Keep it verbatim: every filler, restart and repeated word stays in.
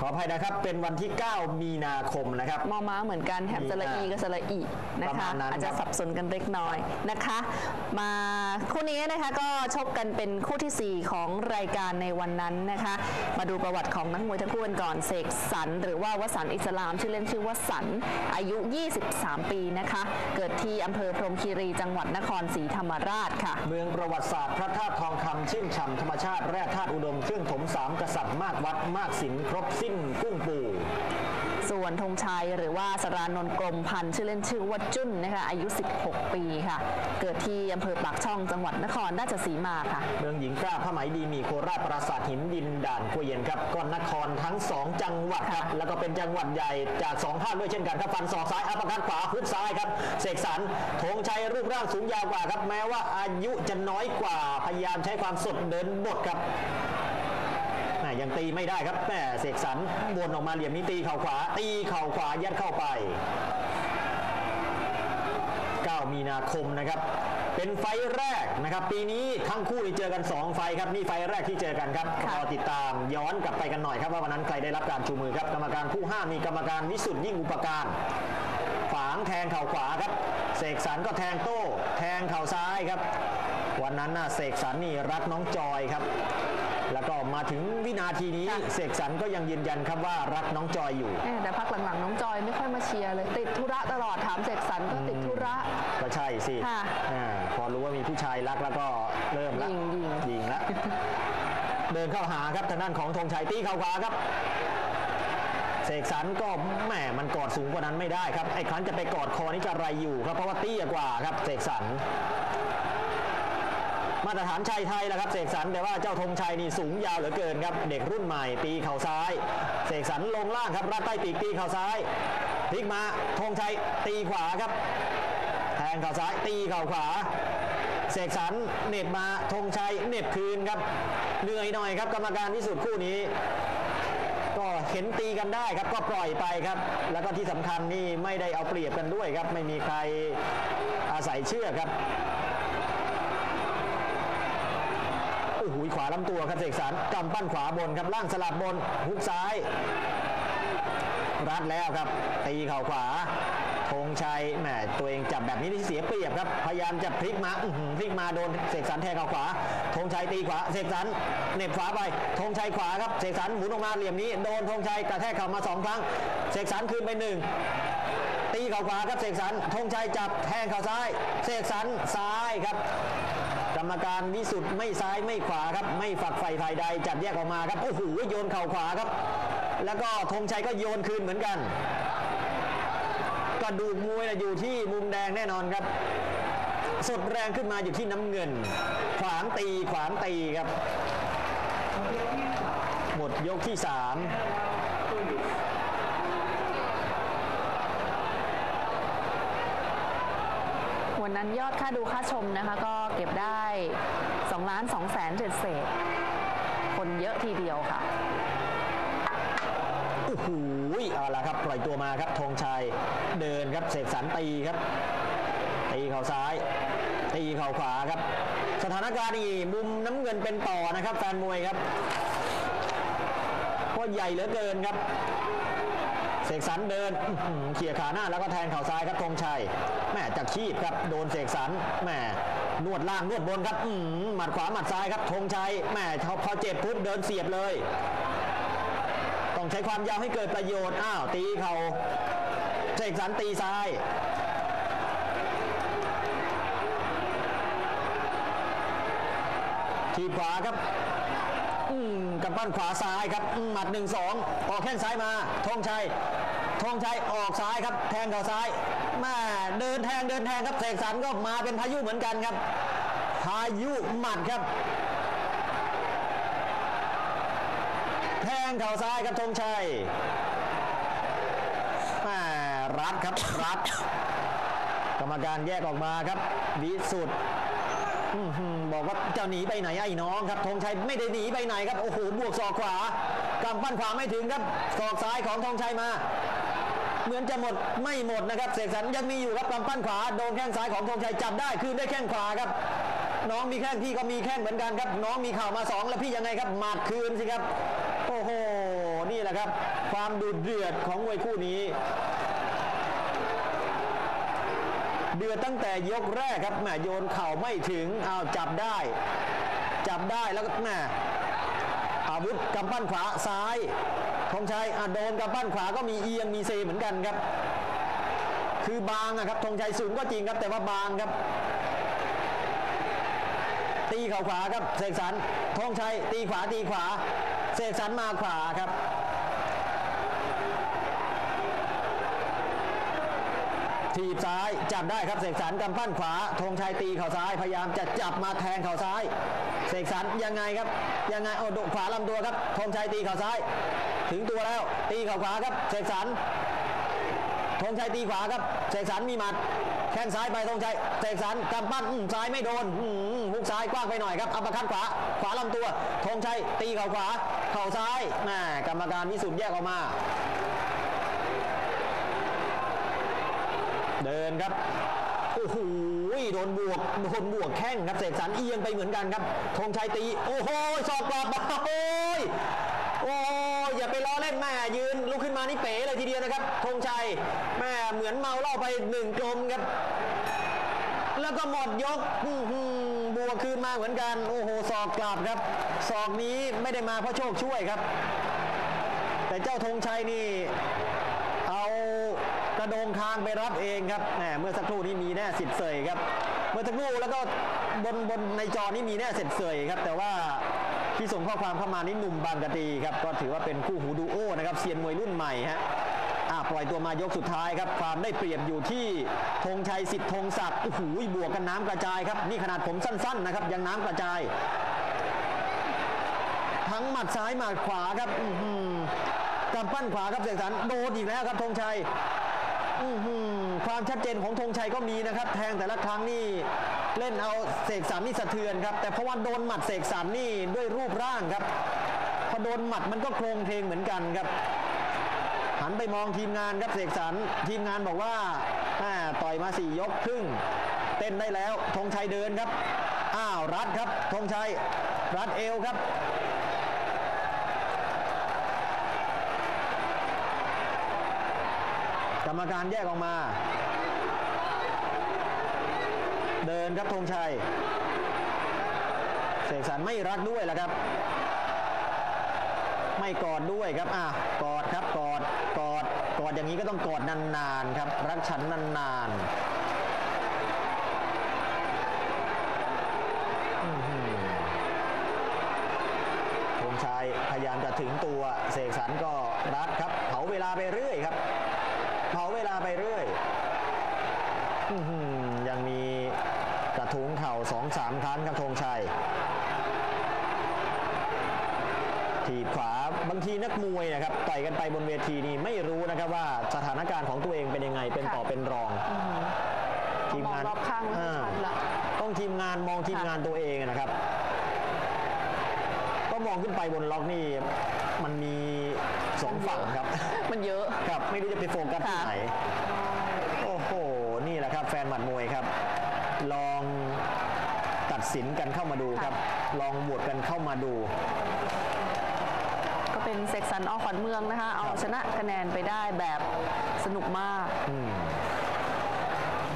ขออภัยนะครับเป็นวันที่เก้ามีนาคมนะครับมอม้าเหมือนกันแถมสระอีกับสระอีนะคะอาจจะสับสนกันเล็กน้อยนะคะมาคู่นี้นะคะก็ชกกันเป็นคู่ที่สี่ของรายการในวันนั้นนะคะมาดูประวัติของนักมวยทั้งคู่กันก่อนเสกสรรหรือว่าวสันต์อิสลามชื่อเล่นชื่อว่าสันอายุยี่สิบสามปีนะคะเกิดที่อำเภอพรหมคีรีจังหวัดนครศรีธรรมราชค่ะเมืองประวัติศาสตร์พระธาตุทองคำชื่นฉ่ำธรรมชาติแร่ธาตุอุดมเครื่องถมสามกษัตริย์มากวัดมากศิลป์ครบสิ้นกุ้งปูส่วนธงชัยหรือว่าสรานนท์กลมพันธุ์ชื่อเล่นชื่อว่าจุ้นนะคะอายุสิบหกปีค่ะเกิดที่อำเภอปากช่องจังหวัดนครราชสีมาค่ะเมืองหญิงกล้าผ้าไหมดีมีโคราชปราสาทหินดินด่านกุ้ยเย็นครับก้อนนครทั้งสองจังหวัดครับแล้วก็เป็นจังหวัดใหญ่จากสองภาคด้วยเช่นกันครับฟันศอกซ้ายอัปคัตขวาฮุกซ้ายครับเสกสรรธงชัยรูปร่างสูงยาวกว่าครับแม้ว่าอายุจะน้อยกว่าพยายามใช้ความสดเดินบทครับยังตีไม่ได้ครับแม่เสกสรรวนออกมาเหลี่ยมนี้ตีเข่าขวาตีเข่าขวายัดเข้าไปเก้ามีนาคมนะครับเป็นไฟแรกนะครับปีนี้ทั้งคู่เจอกันสองไฟครับนี่ไฟแรกที่เจอกันครับรอติดตามย้อนกลับไปกันหน่อยครับว่าวันนั้นใครได้รับการชูมือครับกรรมการคู่ห้ามีกรรมการวิสุทธิ์ยิ่งอุปการฝางแทงเข่าขวาครับเสกสรรก็แทงโต้แทงเข่าซ้ายครับวันนั้นน่ะเสกสรรนี่รักน้องจอยครับแล้วก็มาถึงวินาทีนี้เสกสรรก็ยังยืนยันครับว่ารักน้องจอยอยู่แต่พักหลังๆน้องจอยไม่ค่อยมาเชียร์เลยติดธุระตลอดถามเสกสรรก็ติดธุระก็ใช่สิพอรู้ว่ามีผู้ชายรักแล้วก็เริ่มละยิงละเดินเข้าหาครับทางด้านของธงชัยตีเข้าขวาครับเสกสรรก็แหมมันกอดสูงกว่านั้นไม่ได้ครับไอ้ครั้นจะไปกอดคอนี่จะไรอยู่ครับเพราะว่าเตี้ยกว่าครับเสกสรรมาตรฐานชายไทยนะครับเสกสรรแต่ว่าเจ้าธงชัยนี่สูงยาวเหลือเกินครับเด็กรุ่นใหม่ตีเข่าซ้ายเสกสรรลงล่างครับรัดใต้ปีกตีเข่าซ้ายพลิกมาธงชัยตีขวาครับแทงเข่าซ้ายตีเข่าขวาเสกสรรเน็บมาธงชัยเน็บคืนครับเหนื่อยหน่อยครับกรรมการที่สุดคู่นี้ก็เห็นตีกันได้ครับก็ปล่อยไปครับแล้วก็ที่สำคัญนี่ไม่ได้เอาเปรียบกันด้วยครับไม่มีใครอาศัยเชื่อครับหูขวาลำตัวครับเสกสรรกำปั้นขวาบนครับล่างสลับบนฮุกซ้ายรัดแล้วครับตีเข่าขวาธงชัยแหมตัวเองจับแบบนี้ที่เสียเปรียบครับพยายามจะพลิกมาพลิกมาโดนเสกสรรแทงเข่าขวาธงชัยตีขวาเสกสรรเน็บขวาไปธงชัยขวาครับเสกสรรหมุนออกมาเหลี่ยมนี้โดนธงชัยกระแทกเข่ามาสองครั้งเสกสรรคืนไปหนึ่งตีเข่าขวาครับเสกสรรธงชัยจับแทงเข่าซ้ายเสกสรรซ้ายครับกรรมการวิสุทธิ์ไม่ซ้ายไม่ขวาครับไม่ฝักใฝ่ฝ่ายใดจัดแยกออกมาครับโอ้โหโยนเข่าขวาครับแล้วก็ธงชัยก็โยนคืนเหมือนกันกระดูกมวยนะอยู่ที่มุมแดงแน่นอนครับสดแรงขึ้นมาอยู่ที่น้ำเงินขวางตีขวางตีครับหมดยกที่สามวันนั้นยอดค่าดูค่าชมนะคะก็เก็บได้สองล้านสองแสนเจ็ดเศษคนเยอะทีเดียวค่ะโอ้โหเอาละครับปล่อยตัวมาครับธงชัยเดินครับเสกสรรตีครับตีเข่าซ้ายตีเข่าขวาครับสถานการณ์นี้มุมน้ำเงินเป็นต่อนะครับแฟนมวยครับก็ใหญ่เหลือเกินครับเสกสรรเดินเขี่ยขาหน้าแล้วก็แทงเข่าซ้ายครับธงชัยแม่จักขีดครับโดนเสกสรรแม่นวดล่างนวดบนครับหมัดขวาหมัดซ้ายครับธงชัยแม่พอเจ็บปุ๊บเดินเสียบเลยต้องใช้ความยาวให้เกิดประโยชน์อ้าวตีเข่าเสกสรรตีซ้ายทีขวาครับกำปั้นขวาซ้ายครับหมัดหนึ่งสองออกแข้งซ้ายมาธงชัยธงชัยออกซ้ายครับแทงเข่าซ้ายมาเดินแทงเดินแทงครับเสกสรรก็มาเป็นพายุเหมือนกันครับพายุหมัดครับแทงเข่าซ้ายครับธงชัยมารัดครับรัดกรรมการแยกออกมาครับวิสุทธิ์บอกว่าเจ้าหนีไปไหนไอ้น้องครับธงชัยไม่ได้หนีไปไหนครับโอ้โหบวกศอกขวากำปั้นขวาไม่ถึงครับศอกซ้ายของธงชัยมาเหมือนจะหมดไม่หมดนะครับเสกสรรยังมีอยู่ครับกำปั้นขวาโดนแข้งซ้ายของธงชัยจับได้คืนได้แข้งขวาครับน้องมีแข้งพี่ก็มีแข้งเหมือนกันครับน้องมีข่าวมาสองแล้วพี่ยังไงครับหมัดคืนสิครับโอ้โหนี่ หละครับความดุเดือดของมวยคู่นี้เดือดตั้งแต่ยกแรกครับแหมโยนเข่าไม่ถึงเอาจับได้จับได้แล้วก็แหมอาวุธกำปั้นขวาซ้ายธงชัยโดนกำปั้นขวาก็มีเอียงมีเซเหมือนกันครับคือบางนะครับธงชัยสูงก็จริงครับแต่ว่าบางครับตีเข่าขวาครับเสกสรรธงชัยตีขวาตีขวาเสกสรรมาขวาครับทีบซ้ายจับได้ครับเสกสรรกำปั้นขวาธงชัยตีเข่าซ้ายพยายามจะจับมาแทงเข่าซ้ายเสกสรรยังไงครับยังไงเอาโดดขวาลำตัวครับธงชัยตีเข่าซ้ายถึงตัวแล้วตีเข่าขวาครับเสกสรรธงชัยตีขวาครับเสกสรรมีหมัดแข้งซ้ายไปธงชัยเสกสรรกำปั้นซ้ายไม่โดนหุกซ้ายกว้างไปหน่อยครับอัปเปอร์คัตขวาขวาลำตัวธงชัยตีเข่าขวาเข่าซ้ายแหมกรรมการวิสุทธิ์แยกออกมาเดินครับโอ้โหโดนบวกโดนบวกแข้งครับเสกสรรเอียงไปเหมือนกันครับธงชัยตีโอ้โหศอกกลับโอ้ยโอ้ยอย่าไปล้อเล่นแม่ยืนลุกขึ้นมานี่เป๋เลยทีเดียวนะครับธงชัยแม่เหมือนเมาเหล้าไปหนึ่งกลมครับแล้วก็หมดยกบวกคืนมาเหมือนกันโอ้โหศอกกลับครับศอกนี้ไม่ได้มาเพราะโชคช่วยครับแต่เจ้าธงชัยนี่เอากระโดงคางไปรับเองครับแหมเมื่อสักครู่นี้มีแน่สิทธิ์เสยครับเมื่อสักครู่แล้วก็บนบนในจอนี้มีแน่สิทธิ์เสยครับแต่ว่าที่ส่งข้อความเข้ามานี่หนุ่มบางกะตีครับก็ถือว่าเป็นคู่หูดูโอนะครับเซียนมวยรุ่นใหม่ฮะอ่าปล่อยตัวมายกสุดท้ายครับความได้เปรียบอยู่ที่ธงชัยสิทธิ์ธงศักดิ์โอ้โหบวกกันน้ำกระจายครับนี่ขนาดผมสั้นๆนะครับยังน้ำกระจายทั้งหมัดซ้ายหมัดขวาครับกำปั้นขวาครับเสกสรรโดนอีกแล้วครับธงชัยความชัดเจนของธงชัยก็มีนะครับแทงแต่ละครั้งนี่เล่นเอาเสกสรรนี่สะเทือนครับแต่เพราะว่าโดนหมัดเสกสรรนี่ด้วยรูปร่างครับพอโดนหมัดมันก็โครงเพลงเหมือนกันครับหันไปมองทีมงานครับเสกสรรทีมงานบอกว่าต่อยมาสี่ยกครึ่งเต้นได้แล้วธงชัยเดินครับอ้าวรัดครับธงชัยรัดเอวครับกรรมการแยกออกมาเดินครับธงชัยเสกสรรไม่รักด้วยล่ะครับไม่กอดด้วยครับอ่ะกอดครับกอดกอดกอดอย่างนี้ก็ต้องกอดนานๆครับรักฉันนานๆธงชัยพยายามจะถึงตัวเสกสรรก็รัดครับเผาเวลาไปเรื่อยครับเผาเวลาไปเรื่อยยังมีกระทุ้งเข่า สองสาม ครั้งครับธงชัยถีบขวาบางทีนักมวยนะครับต่อยกันไปบนเวทีนี้ไม่รู้นะครับว่าสถานการณ์ของตัวเองเป็นยังไงเป็นต่อเป็นรองทีมงานต้องทีมงานมองทีมงานตัวเองนะครับก็มองขึ้นไปบนล็อกนี่มันมีสองฝั่งครับมันเยอะครับไม่รู้จะไปโฟกัสที่ไหนโอ้โหนี่แหละครับแฟนหมัดมวยครับลองตัดสินกันเข้ามาดูครับลองบวกกันเข้ามาดูก็เป็นเสกสรร อ.ขวัญเมืองนะคะเอาชนะคะแนนไปได้แบบสนุกมาก